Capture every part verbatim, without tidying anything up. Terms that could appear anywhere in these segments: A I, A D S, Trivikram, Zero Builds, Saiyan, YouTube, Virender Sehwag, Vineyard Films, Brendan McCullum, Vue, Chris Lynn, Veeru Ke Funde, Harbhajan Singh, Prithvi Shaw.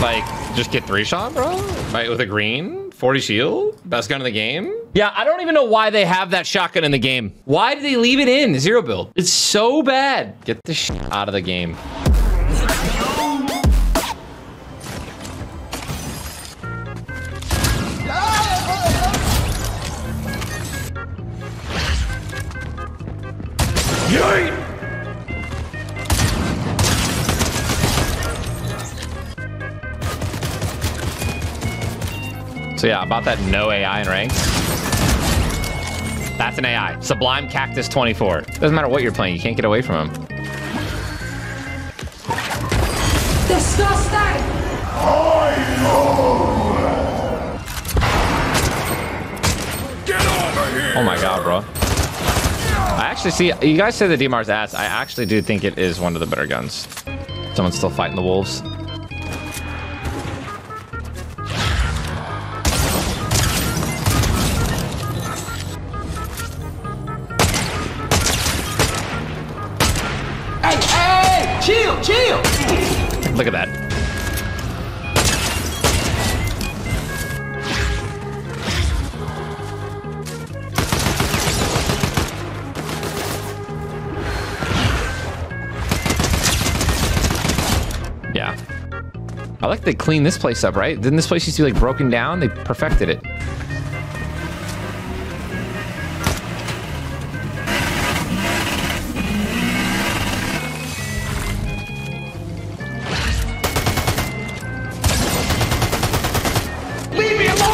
like just get three shot, bro. Right with a green, forty shield, best gun in the game. Yeah, I don't even know why they have that shotgun in the game. Why do they leave it in Zero Build? It's so bad. Get the shit out of the game. Yay! So yeah, about that no A I in ranks. That's an A I. Sublime Cactus twenty-four. Doesn't matter what you're playing, you can't get away from him. Disgusting! I know! Get over here! Oh my god, bro. I actually see, you guys say the D M R's ass. I actually do think it is one of the better guns. Someone's still fighting the wolves. Hey, hey, chill, chill. Look at that. Yeah. I like they cleaned this place up, right? Didn't this place used to be like broken down? They perfected it. Leave me alone!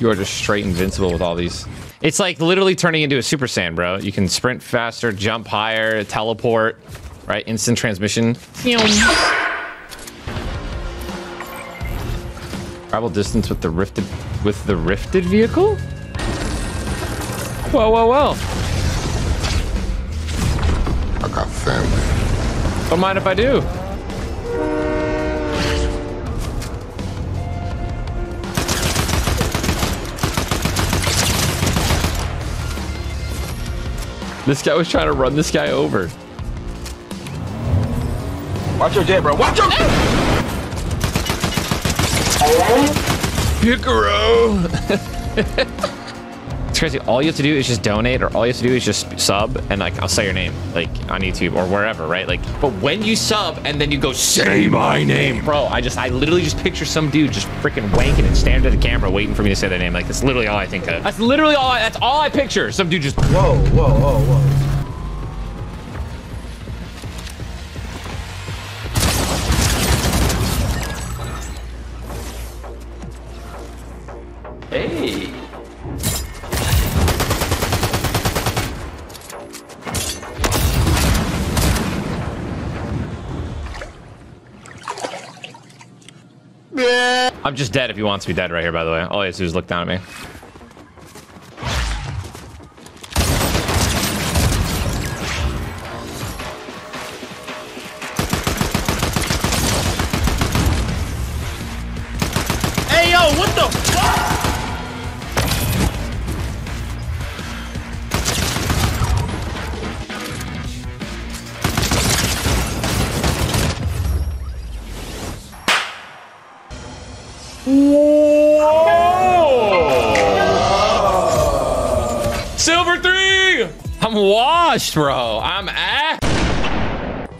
You are just straight invincible with all these. It's like literally turning into a Super Saiyan, bro. You can sprint faster, jump higher, teleport, right? Instant transmission. Travel distance with the rifted, with the rifted vehicle? Whoa, whoa, whoa. I got family. Don't mind if I do. This guy was trying to run this guy over. Watch your jet, bro. Watch your jet! Piccolo! It's crazy. All you have to do is just donate, or all you have to do is just sub, and like I'll say your name, like on YouTube or wherever, right? Like, but when you sub and then you go say my name, bro, I just I literally just picture some dude just freaking wanking and staring at the camera, waiting for me to say their name. Like that's literally all I think of. That's literally all. I, that's all I picture. Some dude just whoa, whoa, whoa, whoa. Hey. I'm just dead if he wants to be dead right here, by the way. All he has to do is look down at me. Hey, yo, what the I'm washed, bro. I'm ass.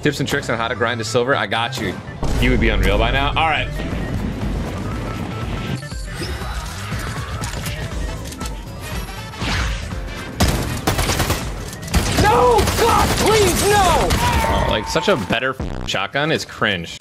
Tips and tricks on how to grind to silver. I got you. You would be unreal by now. All right. No, God, please, no. Oh, like such a better shotgun is cringe.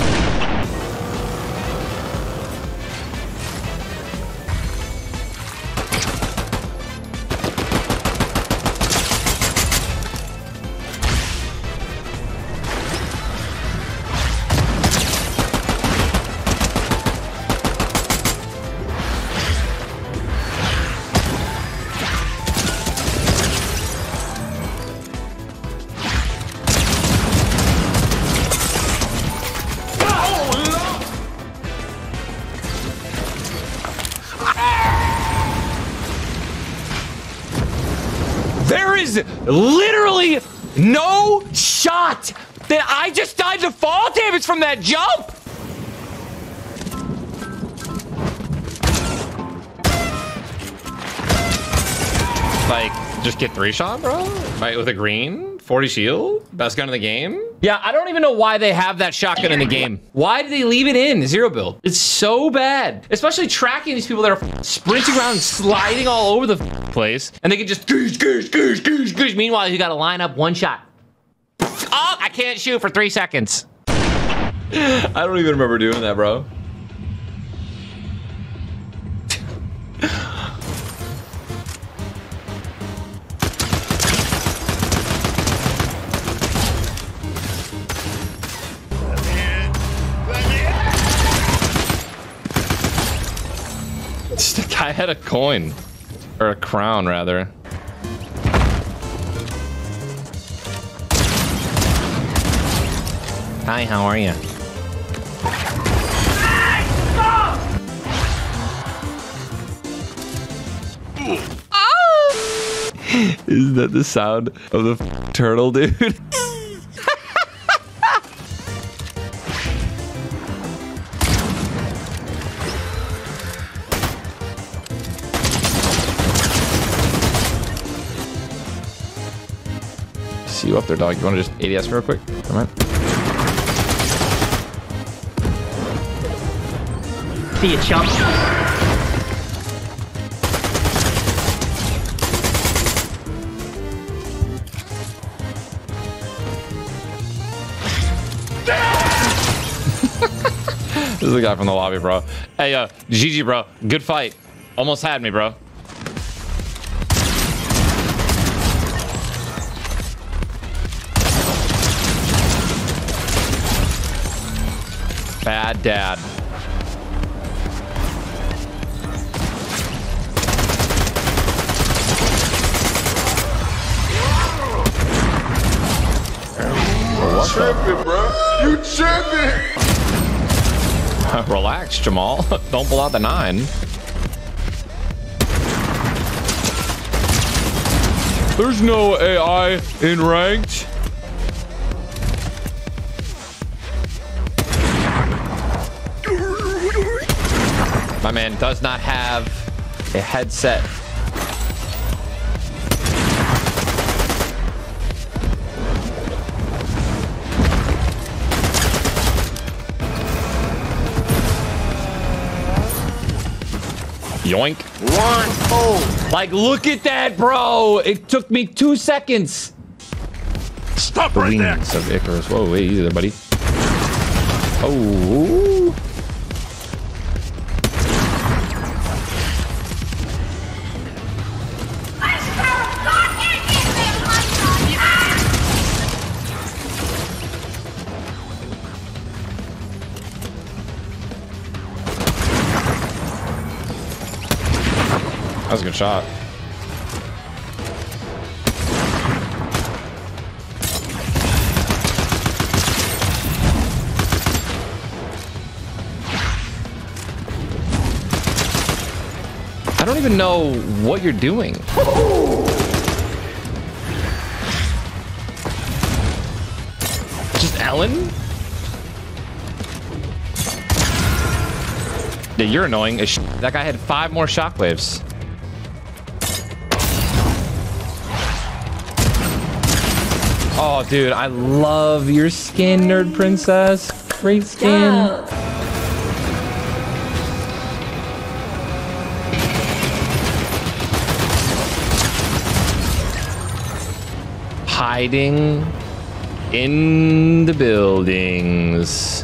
is literally no shot that I just died to fall damage from that jump. Like, just get three shot, bro. Right, with a green, forty shield, best gun in the game. Yeah, I don't even know why they have that shotgun in the game. Why did they leave it in Zero Build? It's so bad, especially tracking these people that are sprinting around, sliding all over the place, and they can just goosh, goosh, goosh, goosh, goosh. Meanwhile, you got to line up one shot. Oh, I can't shoot for three seconds. I don't even remember doing that, bro. I had a coin, or a crown rather. Hi, how are you? Oh! Is that the sound of the f turtle, dude? See you up there, dog. You want to just A D S real quick? Come on. See you, chump. This is the guy from the lobby, bro. Hey, uh, G G, bro. Good fight. Almost had me, bro. Bad dad. You tripping, bro. You tripping. Relax, Jamal. Don't pull out the nine. There's no A I in ranked. My man does not have a headset. Yoink. One, oh. Like, look at that, bro. It took me two seconds. Stop right there. Of Icarus. Whoa, wait, easy there, buddy. Oh. That was a good shot. I don't even know what you're doing. Just Ellen? Yeah, you're annoying as shit. That guy had five more shockwaves. Oh, dude, I love your skin, Nerd Princess. Great skin. Yeah. Hiding in the buildings.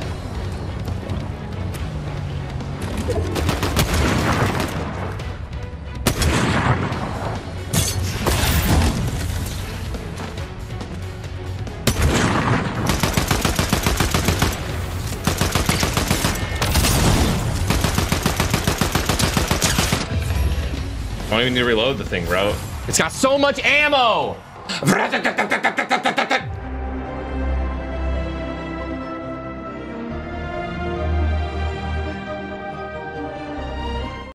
I don't even need to reload the thing, bro. It's got so much ammo!